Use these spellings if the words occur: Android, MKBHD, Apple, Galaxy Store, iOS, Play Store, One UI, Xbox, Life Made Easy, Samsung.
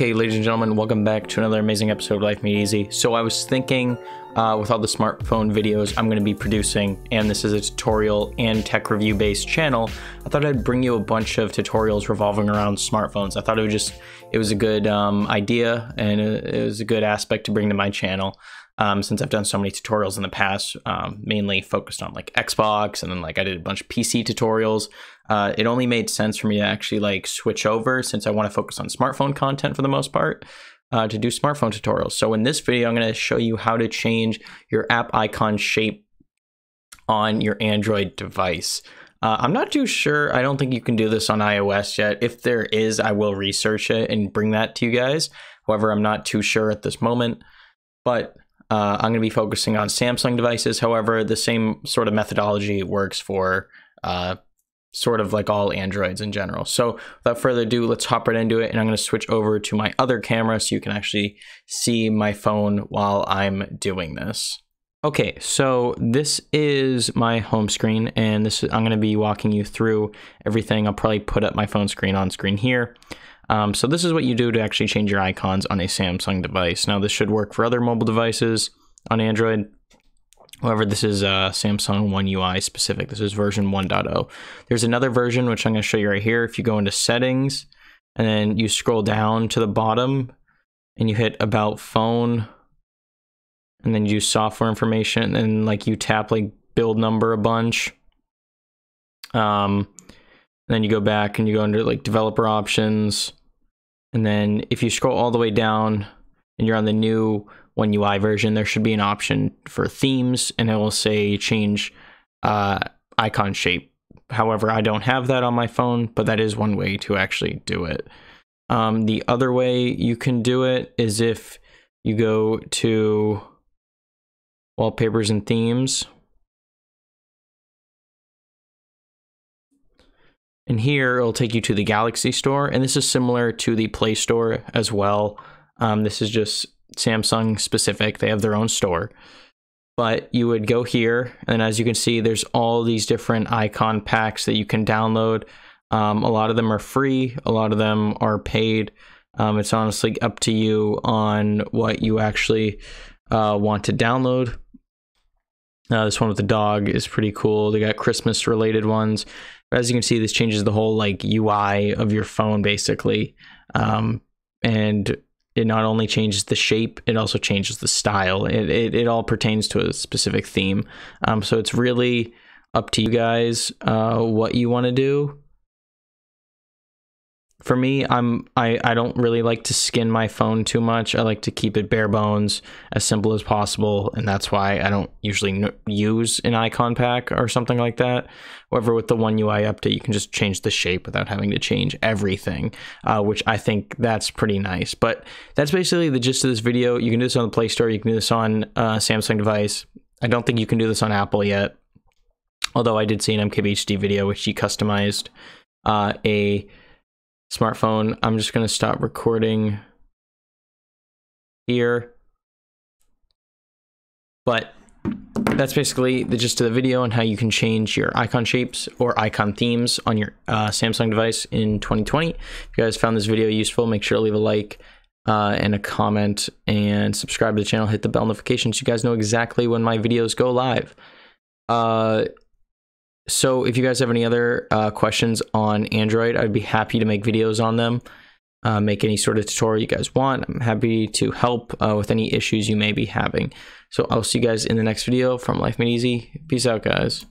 Okay, ladies and gentlemen, welcome back to another amazing episode of Life Made Easy. So I was thinking with all the smartphone videos I'm going to be producing, and this is a tutorial and tech review based channel, I thought I'd bring you a bunch of tutorials revolving around smartphones. I thought it was a good idea, and it was a good aspect to bring to my channel. Since I've done so many tutorials in the past, mainly focused on like Xbox, and then like I did a bunch of PC tutorials. It only made sense for me to actually like switch over, since I want to focus on smartphone content for the most part, to do smartphone tutorials. So in this video, I'm going to show you how to change your app icon shape on your Android device. I'm not too sure. I don't think you can do this on iOS yet. If there is, I will research it and bring that to you guys. However, I'm not too sure at this moment, but I'm going to be focusing on Samsung devices. However, the same sort of methodology works for sort of like all Androids in general. So without further ado, let's hop right into it. And I'm going to switch over to my other camera so you can actually see my phone while I'm doing this. Okay, so this is my home screen, and this is, I'm going to be walking you through everything. I'll probably put up my phone screen on screen here. So this is what you do to actually change your icons on a Samsung device. Now this should work for other mobile devices on Android. However, this is Samsung One UI specific. This is version 1.0. There's another version, which I'm going to show you right here. If you go into settings and then you scroll down to the bottom and you hit about phone, and then you do software information, and like you tap like build number a bunch. Then you go back and you go under like developer options. And then if you scroll all the way down and you're on the new One UI version, there should be an option for themes, and it will say change icon shape. However, I don't have that on my phone, but that is one way to actually do it. The other way you can do it is if you go to wallpapers and themes. And here it'll take you to the Galaxy Store, and this is similar to the Play Store as well. This is just Samsung specific. They have their own store, but you would go here, and as you can see, there's all these different icon packs that you can download. A lot of them are free, a lot of them are paid. It's honestly up to you on what you actually want to download. This one with the dog is pretty cool. They got Christmas related ones. As you can see, this changes the whole like UI of your phone basically. And it not only changes the shape, it also changes the style. It all pertains to a specific theme. So it's really up to you guys what you want to do. For me, I don't really like to skin my phone too much. I like to keep it bare bones, as simple as possible, and that's why I don't usually use an icon pack or something like that. However, with the One UI update, you can just change the shape without having to change everything, which I think that's pretty nice. But that's basically the gist of this video. You can do this on the Play Store. You can do this on a Samsung device. I don't think you can do this on Apple yet, although I did see an MKBHD video, which he customized a smartphone. I'm just going to stop recording here. But that's basically the gist of the video on how you can change your icon shapes or icon themes on your Samsung device in 2020. If you guys found this video useful, make sure to leave a like and a comment, and subscribe to the channel. Hit the bell notifications so you guys know exactly when my videos go live. So if you guys have any other questions on Android, I'd be happy to make videos on them, make any sort of tutorial you guys want. I'm happy to help with any issues you may be having. So I'll see you guys in the next video from Life Made Easy. Peace out, guys.